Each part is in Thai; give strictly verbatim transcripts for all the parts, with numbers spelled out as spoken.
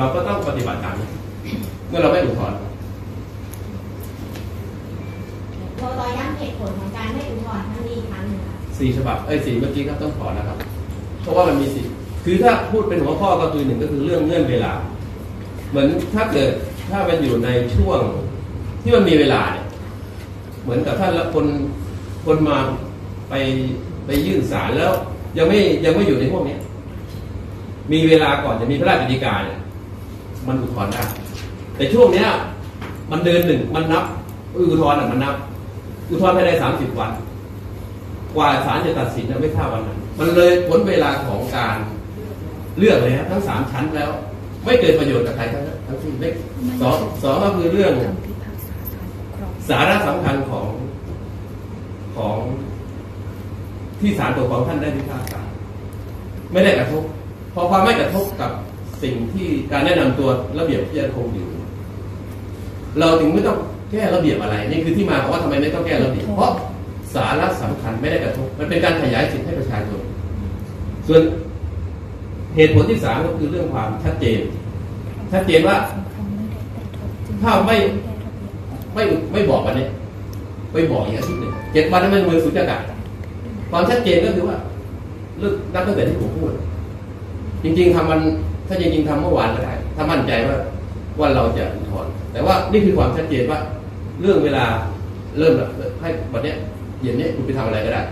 เราก็ต้องปฏิบัติตามเมื่อเราไม่อุทธรณ์เราต่อย้ำเหตุผลของการไม่อุทธรณ์ทั้งนี้ครั้งหนึ่งค่ะสี่ฉบับเอ้ยสี่เมื่อกี้ก็ต้องถอนนะครับเพราะว่ามันมีสี่คือถ้าพูดเป็นหัวข้อก็คือหนึ่งก็คือเรื่องเงื่อนเวลาเหมือนถ้าเกิดถ้ามันอยู่ในช่วงที่มันมีเวลาเนี่ยเหมือนกับถ้าคนคนมาไปไปยื่นศาลแล้วยังไม่ยังไม่อยู่ในพวกนี้มีเวลาก่อนจะมีพระราชกฤษฎีกาเนี่ยมันอุทธรณ์ได้แต่ช่วงเนี้ยมันเดือนหนึ่งมันนับอุทธรณ์อ่ะมันนับอุทธรณ์ภายในสามสิบวันกว่าศาลจะตัดสินไม่ทราบวันนั้นมันเลยพ้นเวลาของการเลือกเลยนะทั้งสามชั้นแล้วไม่เกิดประโยชน์กับใครทั้งทั้งสิ้นเล็กสองสองก็คือเรื่องสาระสำคัญของของที่ศาลปกครองท่านได้พิพากษาไม่ได้กระทบพอความไม่กระทบกับสิ่งที่การแนะนำตัวระเบียบที่ยังคงอยู่เราถึงไม่ต้องแก้ระเบียบอะไรนี่คือที่มาของว่าทำไมไม่ต้องแก้ระเบียบเพราะสาระสำคัญไม่ได้กระทบมันเป็นการขยายสิทธิให้ประชาชนส่วนเหตุผลที่สามก็คือเรื่องความชัดเจนชัดเจนว่าถ้าไม่ไม่ไม่บอกวันนี้ไม่บอกอีกอาทิตย์หนึ่งเจ็ดวันนั้นมันมือสุญญากาศความชัดเจนก็คือว่าเลือกนับตั้งแต่ที่ผมพูดจริงๆทำมันถ้าจริงๆทำเมื่อวานก็ได้ถ้ามั่นใจว่าว่าเราจะอุทธรณ์แต่ว่านี่คือความชัดเจนว่าเรื่องเวลาเริ่มแบบให้วันนี้เย็นนี้คุณไปทำอะไรก็ได้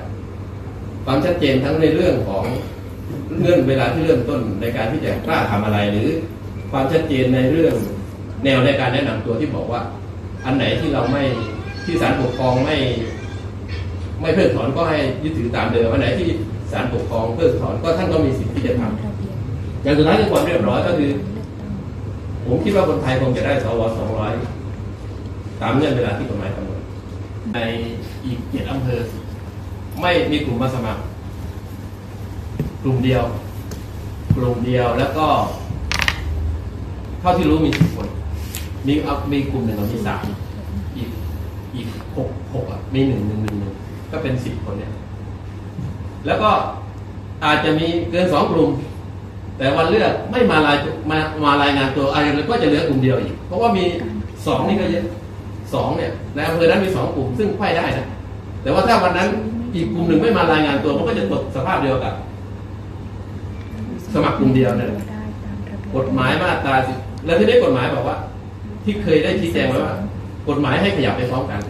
ความชัดเจนทั้งในเรื่องของเงื่อนเวลาที่เริ่มต้นในการที่จะกล้าทำอะไรหรือความชัดเจนในเรื่องแนวในการแนะนำตัวที่บอกว่าอันไหนที่เราไม่ที่ศาลปกครองไม่ไม่เพิกถอนก็ให้ยึดถือตามเดิมอันไหนที่ศาลปกครองเพิกถอนก็ท่านก็มีสิทธิ์ที่จะทำอย่างสุดท้ายคือความเรียบร้อยก็คือผมคิดว่าคนไทยคงจะได้สวสองร้อยตามเงื่อนเวลาที่กฎหมายกำหนดในอีกเจ็ดอำเภอไม่มีกลุ่มมาสมัครกลุ่มเดียวกลุ่มเดียวแล้วก็เท่าที่รู้มีสิบคนมีอัพมีกลุ่มหนึ่งเรามีสามอีกอีกหกหกอ่ะมีหนึ่งหนึ่งหนึ่งหนึ่งก็เป็นสิบคนเนี่ยแล้วก็อาจจะมีเกินสองกลุ่มแต่วันเลือกไม่มารายมามารายงานตัวอะไรก็จะเหลือกลุ่มเดียวอีกเพราะว่ามีสองนี่ก็เยอะสองเนี่ยในอำเภอนั้นมีสองกลุ่มซึ่งไขว้ได้นะแต่ว่าถ้าวันนั้นอีกกลุ่มหนึ่งไม่มารายงานตัวมันก็จะตกสภาพเดียวกับสมัครกลุ่มเดียวเนี่ยกฎหมายมาตราสิแล้วที่ได้กฎหมายบอกว่าที่เคยได้ชี้แจงไว้ว่ากฎหมายให้ขยับไปพร้อมกัน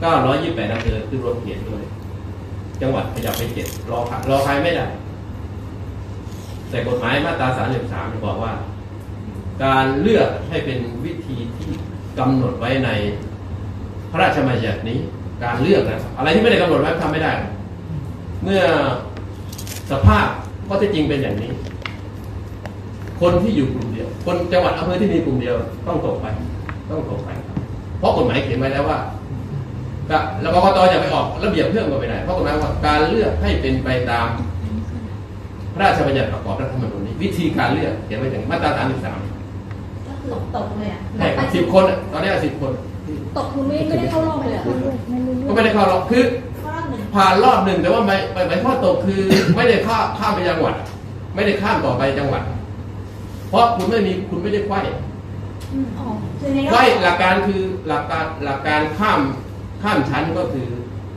เก้าร้อยยี่สิบแปดอำเภอคือรวมเขตด้วยจังหวัดขยับไปเจ็ดรอรอใครไม่ได้แต่กฎหมายมาตราสามสิบสามบอกว่าการเลือกให้เป็นวิธีที่กำหนดไว้ในพระราชบัญญัตินี้การเลือกนะอะไรที่ไม่ได้กำหนดไว้ทำไม่ได้เมื่อสภาพก็จะจริงเป็นอย่างนี้คนที่อยู่กลุ่มเดียวคนจังหวัดอำเภอที่มีกลุ่มเดียวต้องตกไปต้องตกไปเพราะกฎหมายเขียนไว้แล้วว่าแล้วกกต.จะไปออกระเบียบเรื่องกันไปไหนเพราะกฎหมายว่าการเลือกให้เป็นไปตามพระราชบัญญัติประกอบรัฐธรรมนูญนี้วิธีการเลือกเขียนไว้อย่างมาตราสามสิบสามก็คือตกเลยอ่ะใช่สิบคนตอนนี้สิบคนตกคือไม่ไม่ได้เข้ารอบเลยอ่ะก็ไม่ได้เข้ารอบคือผ่านรอบหนึ่งแต่ว่าไม่ไม่ข้อตกคือไม่ได้ข้าข้ามไปจังหวัดไม่ได้ข้ามต่อไปจังหวัดเพราะคุณไม่มีคุณไม่ได้ไขว้ไขว้หลักการคือหลักการหลักการข้ามข้ามชั้นก็คือ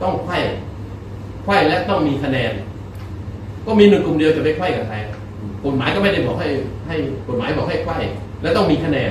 ต้องไขว้ไขว้และต้องมีคะแนนก็มีหนึ่งกลุ่มเดียวจะไปไขว้กับใครกฎหมายก็ไม่ได้บอกให้ให้กฎหมายบอกให้ไขว้และต้องมีคะแนน